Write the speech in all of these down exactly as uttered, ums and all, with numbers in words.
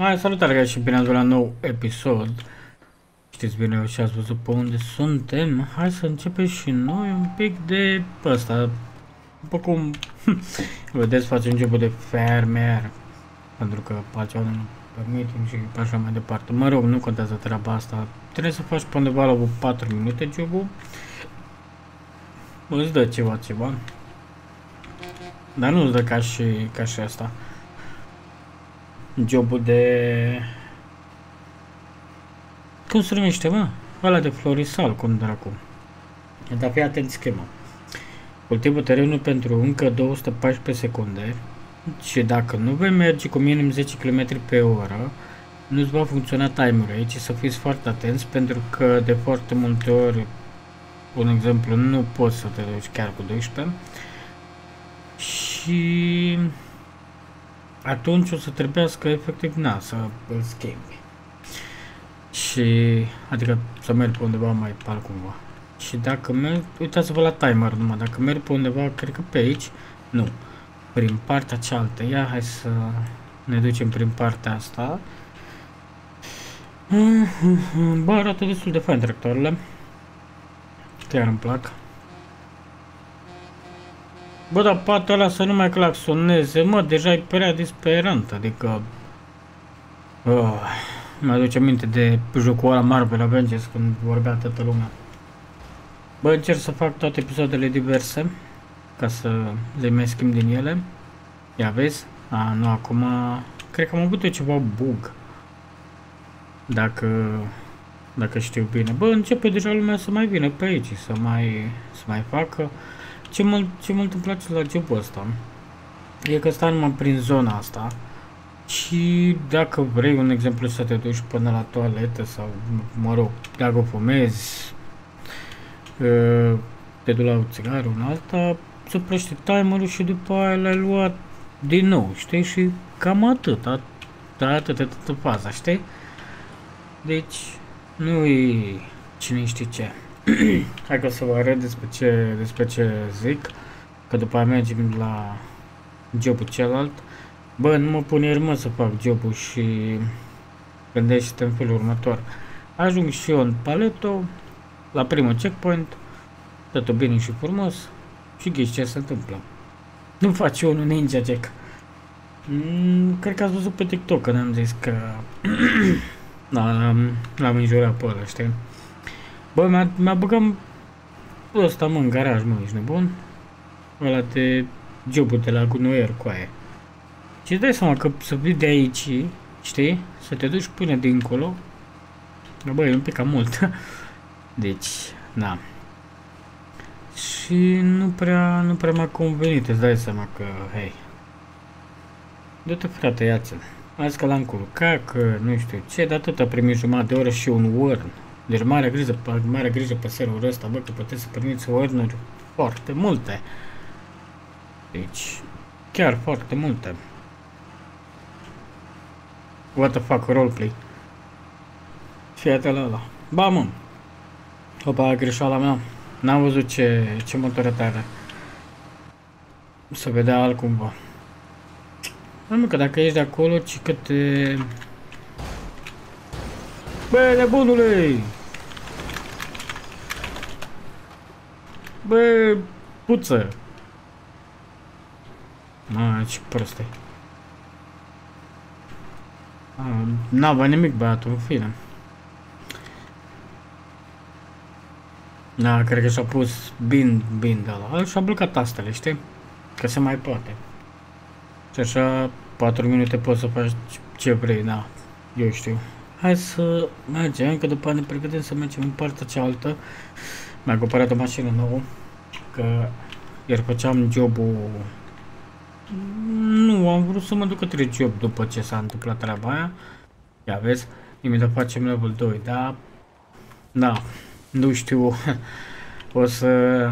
Hai, salutare guys și bine ați venit la nou episod. Știți bine și ați văzut pe unde suntem. Hai să începem și noi un pic de ăsta. După cum vedeți, facem început de fermer, pentru că pacea nu permitem și așa mai departe. Mă rog, nu contează treaba asta. Trebuie să faci pe undeva la patru minute jobul. Îți dă ceva, ceva. Dar nu îți dă ca și, ca și asta. Jobul de... Cum se numește, mă? Ăla de florisal, cum dracu. Dar fii atent schema. Cultivă terenul pentru încă două sute paisprezece secunde și dacă nu vei merge cu minim zece kilometri pe oră, nu-ți va funcționa timerul. Aici să fiți foarte atenți, pentru că de foarte multe ori, un exemplu, nu poți să te duci chiar cu doisprezece și... atunci o să trebuiască efectiv na, să îl schimbi. Și adică să mergi pe undeva mai par cumva. Și dacă merg, uitați-vă la timer numai, dacă merg pe undeva, cred că pe aici, nu, prin partea cealaltă. Ia hai să ne ducem prin partea asta. Bă, arată destul de fain tractoarele. Chiar îmi plac. Bă, dar patul ăla să nu mai claxoneze, mă, deja e prea disperant, adică... Oh, mi-aduce aminte de jocul ăla Marvel Avengers, când vorbea toată lumea. Bă, încerc să fac toate episoadele diverse, ca să le mai schimb din ele. Ia vezi? A, nu, acum... Cred că am avut eu ceva bug. Dacă... Dacă știu bine. Bă, începe deja lumea să mai vină pe aici, să mai... să mai facă. Ce mult, ce mult îmi place la jobul ăsta e că stai numai prin zona asta și dacă vrei, un exemplu, să te duci până la toaletă sau, mă rog, dacă o fumezi, te duci la o țigară, una alta, se oprește timerul și după aia l-ai luat din nou, știi? Și cam atât, atât, atât, atât faza, știi? Deci, nu-i cine știe ce. Hai că să vă arăt despre ce, despre ce zic, că după aia mergem la jobul celălalt. Bă, nu mă pun ieri, mă, să fac jobul și gândește în felul următor. Ajung și eu în Paleto, la primul checkpoint, totul bine și frumos, și ghici ce se întâmplă. Nu faci eu un ninja jack. Mm, cred că ați văzut pe TikTok că ne-am zis că l-am înjurat pe ăla, știi? Bă, mi-a mi băgat ăsta, mă, în garaj, mă, ești nebun? Ăla de jobul de la gunoier cu aia. Și dai seama că să vii de aici, știi? Să te duci până dincolo. Bă, e un pic cam mult. Deci, da. Și nu prea, nu prea m-a convenit, îți dai seama că, hei. Du-te, frate, ia-ți-l. Azi că l-am culcat, că nu știu ce, dar tot a primit jumătate de oră și un worm. Deci mare grijă, mare grijă pe serverul ăsta, bă, că puteți să primiți warnuri foarte multe. Deci, chiar foarte multe. What the fuck, roleplay. Fii atent la ăla. Ba, mă. Opa, greșeala mea. N-am văzut ce, ce motorete are. Să vedea altcumva. Nu, că dacă ești de acolo, ci că te... Bă, nebunule! Bă, puță! Mă, ce prost e! N-avea nimic băiatul, în fine. Da, cred că și-a pus bind, bind ăla. Și-a blocat tastele, știi? Că se mai poate. Și așa, patru minute poți să faci ce vrei, da. Eu știu. Hai să mergem, că după ne pregătim să mergem în partea cealaltă. Mi-am cumpărat o mașină nouă, că iar făceam jobul... Nu, am vrut să mă duc către job după ce s-a întâmplat treaba aia. Ia vezi, imediat facem level doi, da... Da, nu știu, o să...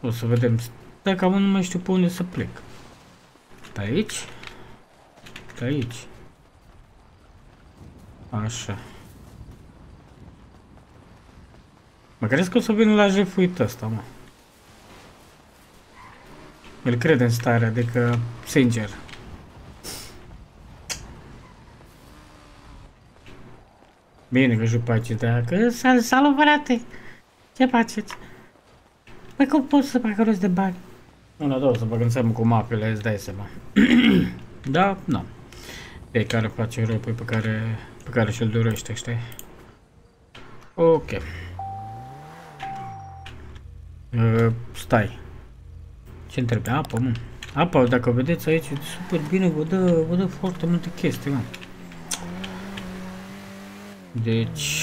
o să vedem. Dacă am, nu mai știu pe unde să plec. Pe aici? Pe aici. Așa. Mă crezi că o să vin la jefuit ăsta, mă. Îl cred în stare, adică, sincer. Bine că juc pe aici, dacă salut, frate! Ce faceți? Păi cum pot să fac rost de bani? Nu, la două să băgăm seama cu mapele, îți dai seama. Da, nu. Fiecare face rău pe care, pe care și-l dorește, știi? Ok. Uh, stai. Ce-mi trebuie? Apă, mă. Apa, dacă vedeți aici, e super bine, vă dă, vă dă foarte multe chestii, mă. Deci...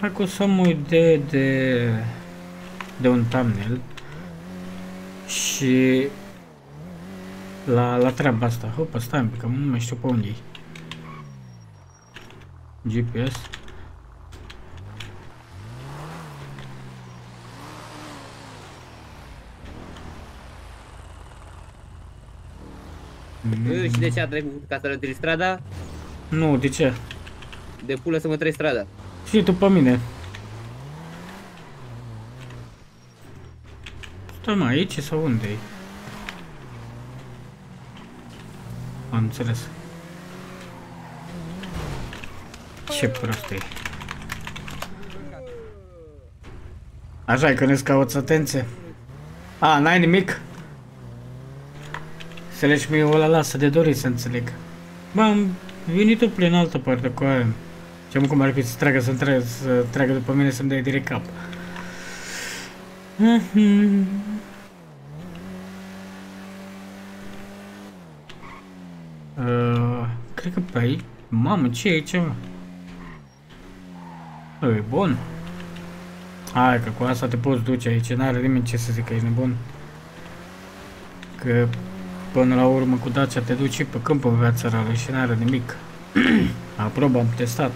hai că o să mă uit de, de, de un thumbnail și la, la treaba asta. Hopa, stai un pic, că nu mai știu pe unde e. G P S. Mm. Și de ce a trecut? Ca să le întâlni strada? Nu, de ce? De pulă să mă treci strada. Și tu pe mine. Stăm aici sau unde-i? Am înțeles. Ce prost e. Așa-i că ne-ți cauți atenție. A, n-ai nimic? Înțelegi mie, ăla lasă de dorit să înțeleg. Bă, am venit-o prin altă parte cu aia. Ce mă, cum ar fi să treagă, să treagă, să treagă după mine, să-mi dai direct cap. Uh, cred că pe aici... Mamă, ce e aici, mă? E bun. Hai, că cu asta te poți duce aici, n-are nimeni ce să zic că ești nebun. Că... până la urmă cu Dacia te duci pe câmp în viața reală și n-are nimic. Aprob, am testat.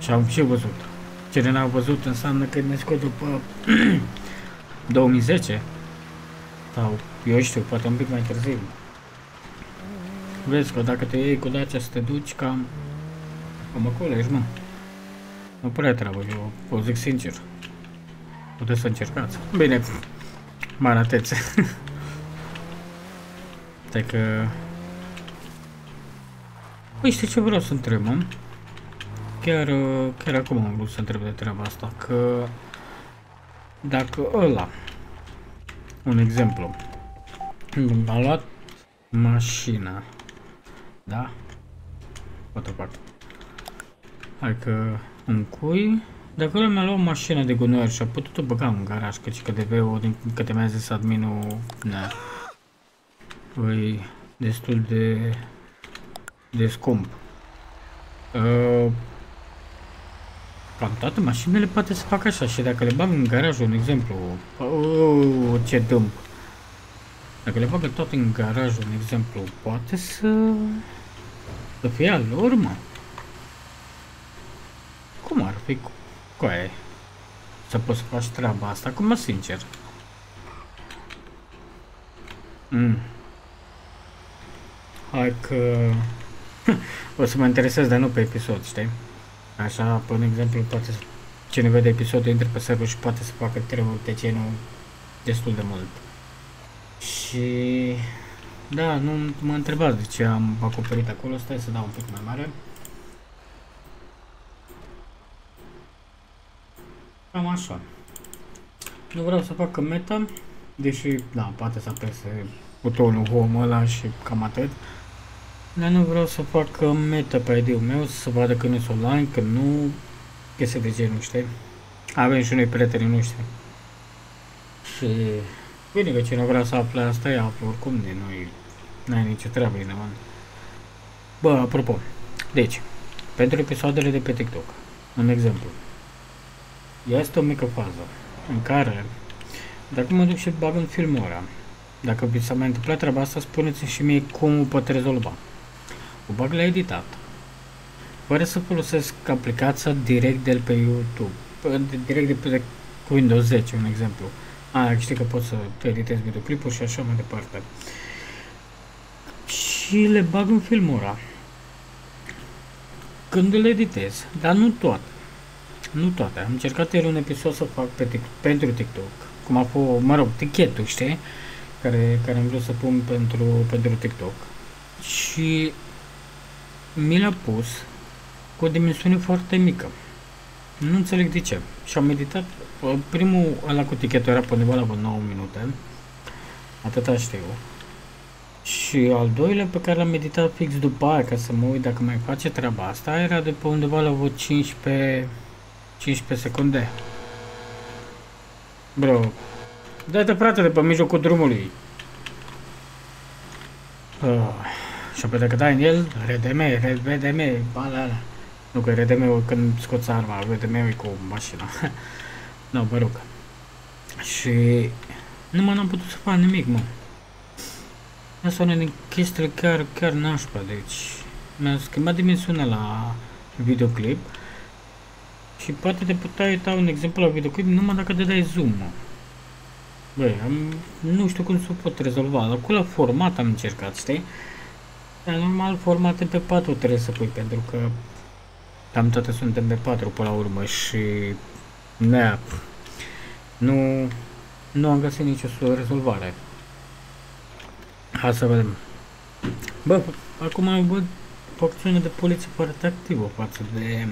Și am și văzut. Cine n-a văzut înseamnă că ne scot după două mii zece. Sau, eu știu, poate un pic mai târziu. Vezi că dacă te iei cu Dacia să te duci cam... cam acolo ești, mă. Nu prea treabă, eu o zic sincer. Puteți să încercați. Bine, mă arăteți. Că... păi știi ce vreau să întrebăm? Chiar, chiar acum am vrut să întreb de treaba asta, că dacă ăla, un exemplu, a luat mașina, da? Altă parte. Hai că un cui, dacă ăla mi-a luat mașina de gunoier și a putut-o băga în garaj, căci că D V-ul, din câte mi-a zis adminul, ne-a... e destul de, de scump. Uh, cam toate mașinile poate să facă așa și dacă le bag în garaj, un exemplu, uh, ce dâmp. Dacă le bag toate în garaj, un exemplu, poate să, să fie al lor, mă. Cum ar fi cu, cu aia? Să poți să faci treaba asta, acum sincer. Mm. Hai că o să mă interesez, dar nu pe episod, știi? Așa, până exemplu, poate să... cine vede episodul intră pe server și poate să facă treburi de genul destul de mult. Și... da, nu mă întrebați de ce am acoperit acolo, stai să dau un pic mai mare. Cam așa. Nu vreau să facă meta, deși, da, poate să apese butonul home ăla și cam atât. Dar nu vreau să fac meta pe I D-ul meu, să vadă când e online, când nu, chestii de genul, știi? Avem și noi prietenii noștri. Și bine că cine vrea să afle asta, e află oricum de noi, n-ai nicio treabă, inima. Bă, apropo, deci, pentru episoadele de pe TikTok, un exemplu, este o mică fază în care, dacă mă duc și bag în filmul ăla, dacă vi s-a mai întâmplat treaba asta, spuneți-mi și mie cum o pot rezolva. O bag la editat, fără să folosesc aplicația direct de pe YouTube, direct de pe cu Windows zece, un exemplu. A, știi că pot să editez videoclipuri și așa mai departe. Și le bag în Filmora. Când le editez, dar nu toate. Nu toate. Am încercat ieri un episod să fac pe tic, pentru TikTok, cum a fost, mă rog, tichetul, știi? Care, care am vrut să pun pentru, pentru TikTok. Și mi l-a pus cu o dimensiune foarte mică. Nu înțeleg de ce. Și am meditat. Primul ăla cu tichetul era pe undeva la nouă minute. Atâta știu. Și al doilea pe care l-am meditat fix după aia, ca să mă uit dacă mai face treaba asta, era de pe undeva la vreo cincisprezece secunde. Bro, dai-te, frate, de pe mijlocul drumului. Oh. Și pe dacă dai în el, R D M, R D M, bala alea. Nu că R D M-ul când scoți arma, R D M-ul e cu mașina. Da, no, mă rog. Și numai n-am putut să fac nimic, mă. Asta e una din chestiile chiar, chiar nașpa, deci mi-am schimbat dimensiunea la videoclip. Și poate te putea uita un exemplu la videoclip numai dacă te dai zoom, mă. Băi, am, nu știu cum să o pot rezolva, dar cu la format am încercat, știi? Dar normal formate pe patru trebuie să pui, pentru că cam toate suntem pe patru până la urmă și ne nu, nu am găsit nicio rezolvare. Hai să vedem. Bă, acum văd o acțiune de poliție foarte activă față de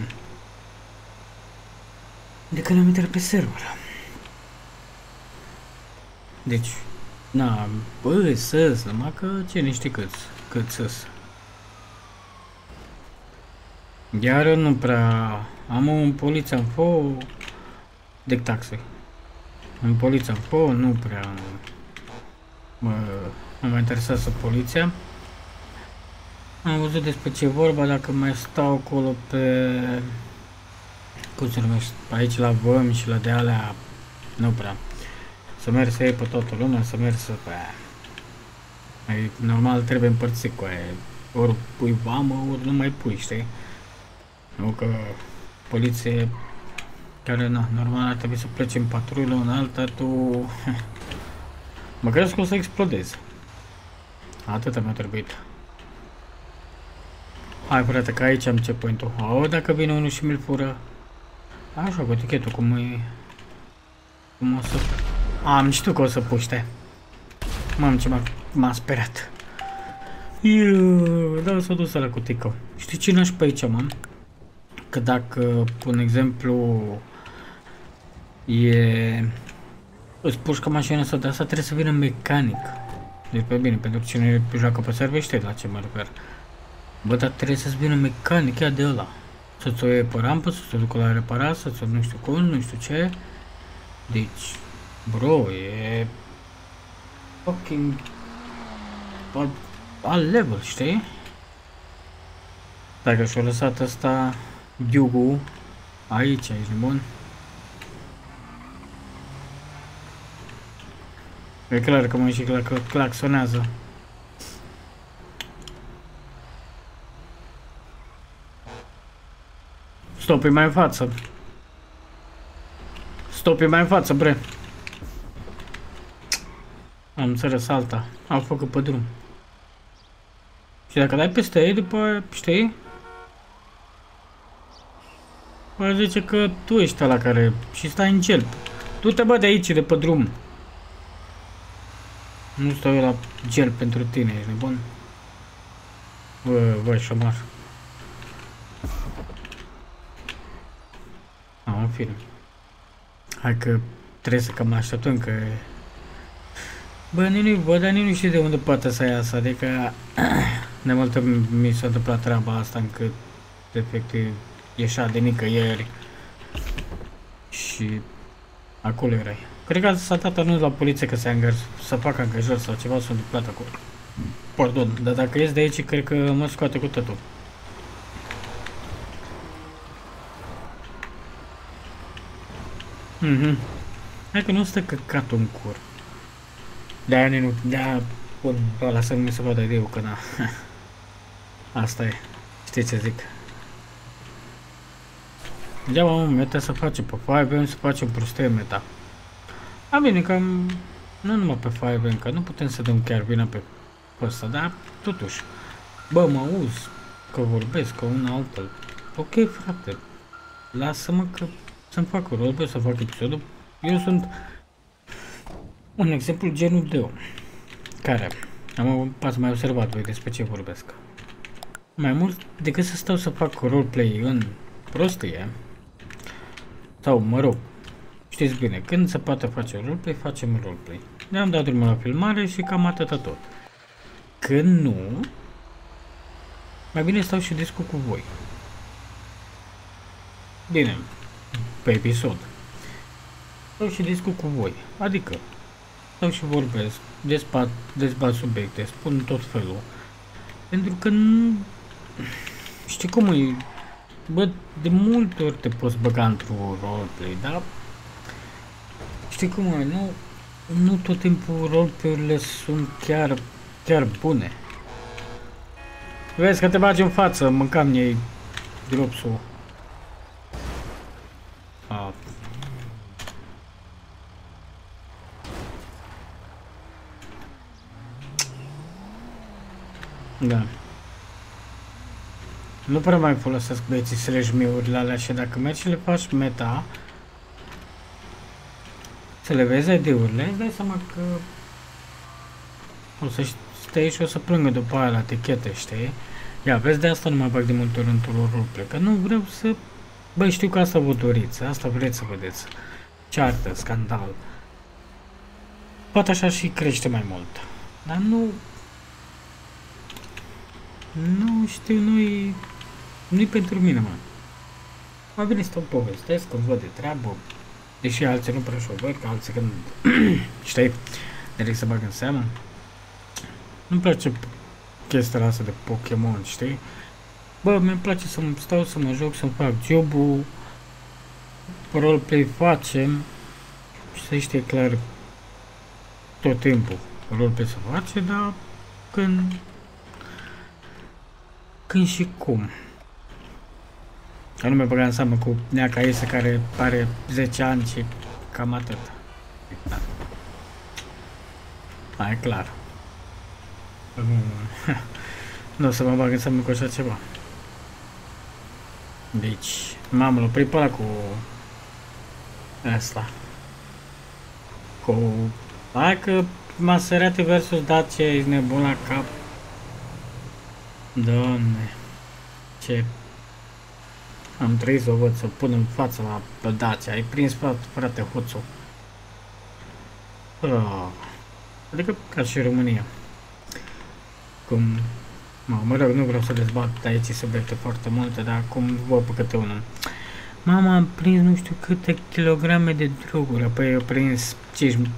de când am intrat pe server. Deci, na, bă, săs, numai că ce ne știi câți, câți săs. Iar eu nu prea am un poliție în foc de taxe. Un poliție în foc nu prea mă, mă mai interesează poliția. Am văzut despre ce e vorba, dacă mai stau acolo pe, cum se numește, aici la văm și la dealea, nu prea. Să merg să iei pe toată lumea, să merg să pe aia. Normal trebuie împărțit cu aia. Ori pui vamă, ori nu mai pui, știi? Nu că poliție care, na, normal ar trebui să pleci în patrulă, în alta, tu... mă crezi că o să explodezi. Atâta mi-a trebuit. Hai, frate, că aici am checkpoint-ul. Au, dacă vine unul și mi-l fură. Așa, cu tichetul, cum e... cum o să... am, știu că o să puște. Mamă, ce m-a sperat. Iuuu, dar s-a dus ăla cu tică. Știi ce n-aș pe aici, mam? Că dacă, un exemplu, e... îți pușcă mașina sau de asta, trebuie să vină mecanic. Deci, pe bine, pentru că cine joacă pe server știe la ce mă refer. Bă, dar trebuie să-ți vină mecanic, ia de ăla. Să-ți o iei pe rampă, să-ți o ducă la reparat, să-ți o nu știu cum, nu știu ce. Deci... bro, e... fucking... Al, al level, știi? Dacă și-o lăsat asta Diugu aici, aici, bun. E clar că mă și clac, claxonează. Stop-i mai în față. Stop-i mai în față, bre. Am înțeles alta, am făcut pe drum. Și dacă dai peste ei, după, știi? Mă zice că tu ești ăla care și stai în gel. Tu te bă de aici, de pe drum. Nu stau eu la gel pentru tine, ești nebun? Bă, bă, șomar. Am, în fine. Hai că trebuie să cam așteptăm că... bă, nu-i văd, dar nu știu de unde poate să iasă, adică de multe mi s-a întâmplat treaba asta încât efectiv ieșea de nicăieri și acolo erai. Cred că s-a dat anunț la poliție că să facă angajări sau ceva s-a întâmplat acolo. Pardon, dar dacă ies de aici, cred că mă scoate cu totul. Mhm. Hai că nu stă căcatul în cur. De-aia nu, de-aia pun ăla să nu se vadă eu, că na. Asta e, știi ce zic. Degeaba, mă, meta să facem pe cinci M, să facem prostie meta. A, bine, că nu numai pe cinci M, că nu putem să dăm chiar vina pe, pe ăsta, dar totuși. Bă, mă auzi, că vorbesc, că un altul. Ok, frate, lasă-mă că să-mi fac o rost, să fac episodul. Eu sunt... un exemplu genul de om, care, am, ați mai observat voi despre ce vorbesc. Mai mult decât să stau să fac roleplay în prostie, sau mă rog, știți bine, când se poate face roleplay, facem roleplay. Ne-am dat drumul la filmare și cam atâta tot. Când nu, mai bine stau și discut cu voi. Bine, pe episod. Stau și discut cu voi, adică stau și vorbesc, dezbat, dezbat subiecte, spun tot felul. Pentru că nu... știi cum e? Bă, de multe ori te poți băga într-un roleplay, dar... știi cum e? Nu, nu tot timpul roleplay-urile sunt chiar, chiar bune. Vezi că te bagi în față, mâncam ei dropsul. A... Da. Nu prea mai folosesc băieții slash-miurile alea și dacă mergi și le faci meta să le vezi I D-urile, îți dai seama că o să stai și o să plângă după aia la techete, știi? Ia, vezi, de asta nu mai bag de multe ori într-o roleplay, că nu vreau să... Băi, știu că asta vă doriți, asta vreți să vedeți. Ceartă, scandal. Poate așa și crește mai mult. Dar nu... Nu știu, nu-i... nu-i pentru mine, mă. Mai bine stau, povestesc, când văd de treabă. Deși alții nu prea și-o văd, că alții când... știi? Direct să bag în seamă. Nu-mi place chestia asta de Pokémon, știi? Bă, mi-e place să-mi stau, să mă joc, să-mi fac job-ul. Roleplay facem. Și să știe clar tot timpul. Roleplay se face, dar când... când și cum. Dar nu mi-a băgat în seama cu neaca Iese care are zece ani și cam atât. Da. Da, e clar. Nu o să mă bag în seama cu așa ceva. Deci, m-am oprit pe ăla cu... asta. Cu... Hai că Maserati versus Dacia, e nebun la cap. Doamne, ce am trăit să o văd, să pun în față la Dacia, ai prins, frate, hoțul. Oh. Adică ca și România. Cum, mă, mă rog, nu vreau să dezbat aici subiecte foarte multe, dar acum vă pe câte unul. Mama, am prins nu știu câte kilograme de droguri, apoi eu prins cinci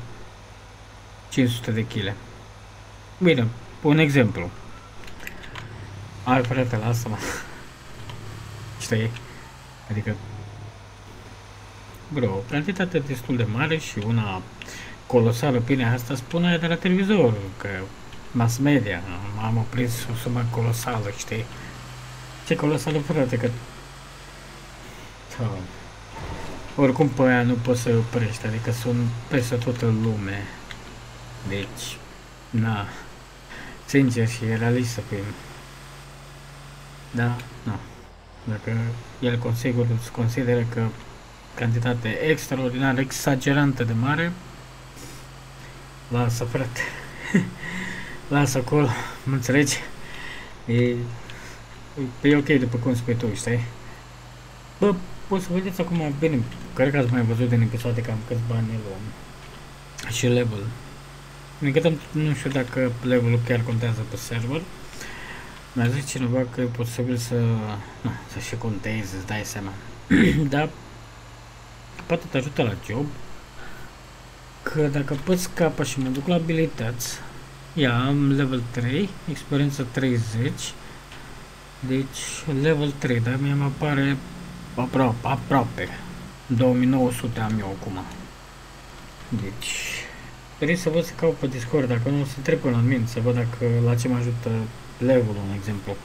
sute de kile. Bine, un exemplu. Ai, frate, lasă-mă. Știi? Adică... Bro, o cantitate destul de mare și una colosală, bine, asta spune de la televizor, că mass media, am oprit o sumă colosală, știi? Ce colosală, frate, că... Oricum pe aia nu poți să-i oprești, adică sunt peste toată lume. Deci, na, sincer și realist să fim. Da, nu. Dacă el consigur, îți consideră că cantitate extraordinară, exagerantă de mare, lasă, frate. Lasă acolo, mă înțelegi? E, e ok după cum spui tu, știi? Bă, poți să vedeți acum, bine, cred că ați mai văzut din episoade cam câți bani luăm. Și level. Încât nu știu dacă levelul chiar contează pe server. Mi-a zis cineva că e posibil să... na, să și contezi, îți dai seama. Dar poate te ajută la job, că dacă poți scapa și mă duc la abilități, ia, am level trei, experiență treizeci, deci level trei, dar mie mă pare aproape, aproape, două mii nouă sute am eu acum. Deci, trebuie să văd să caut pe Discord, dacă nu o să trec până în mine, să văd dacă la ce mă ajută levelul, un exemplu.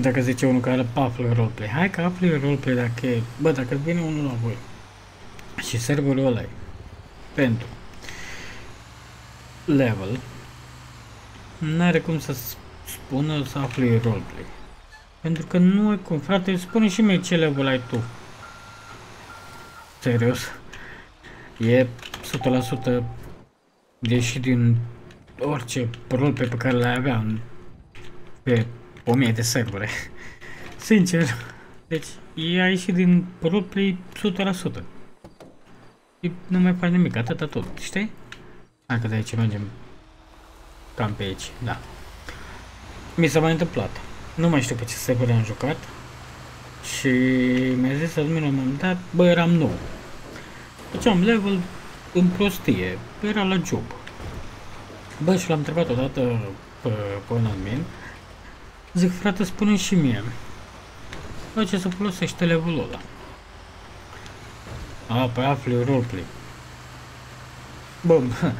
Dacă zice unul care află roleplay, hai că afli roleplay dacă e, bă, dacă vine unul la voi și serverul ăla e pentru level, n-are cum să spună să afli roleplay. Pentru că nu e cum, frate, spune și mie ce level ai tu. Serios. E o sută la sută, deși din orice roleplay pe care l-ai avea în pe o mie de servere. Sincer, deci ea a ieșit din roleplay o sută la sută. Nu mai fac nimic, atâta tot, știi? Hai că de aici mergem cam pe aici, da. Mi s-a mai întâmplat. Nu mai știu pe ce server am jucat. Și mi-a zis admin la un moment dat, bă, eram nou. Făceam level în prostie, era la job. Bă, și l-am întrebat odată pe, pe un admin. Zic, frate, spune și mie, bă, ce să folosește levelul ăla? A, păi afli roleplay. Bă, bă,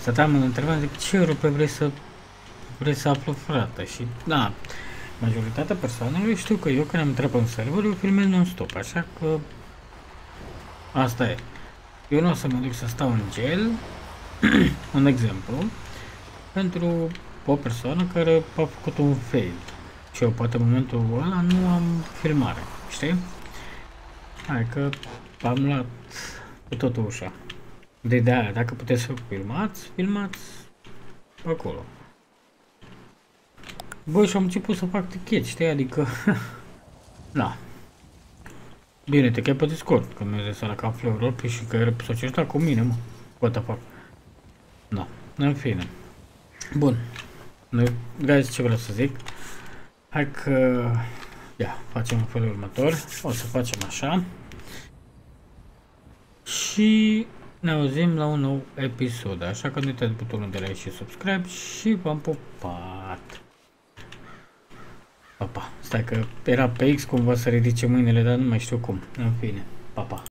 stăteam, îl întrebam, zic, ce roleplay vrei să, vrei să aflu, frate? Și, da, majoritatea persoanelor știu că eu când am intrat pe un server, eu filmez non-stop, așa că asta e. Eu nu o să mă duc să stau în gel, un exemplu, pentru o persoană care a făcut un fail. Și eu, poate, în momentul ăla nu am filmare, știi? Hai că am luat cu totul ușa. De de-aia, dacă puteți să filmați, filmați acolo. Bă, și am început să fac ticket, știi? Adică, da. Bine, te cheai pe Discord, că mi-a zis ăla că am fleur și că era s-a certat cu mine, mă. What the fuck? Da, în fine. Bun. Noi, guys, ce vreau să zic? Hai că, ia, facem în felul următor. O să facem așa. Și ne auzim la un nou episod. Așa că nu uitați butonul de like și subscribe și v-am pupat. Pa, pa. Stai că era pe X cumva să ridice mâinile, dar nu mai știu cum. În fine, pa, pa.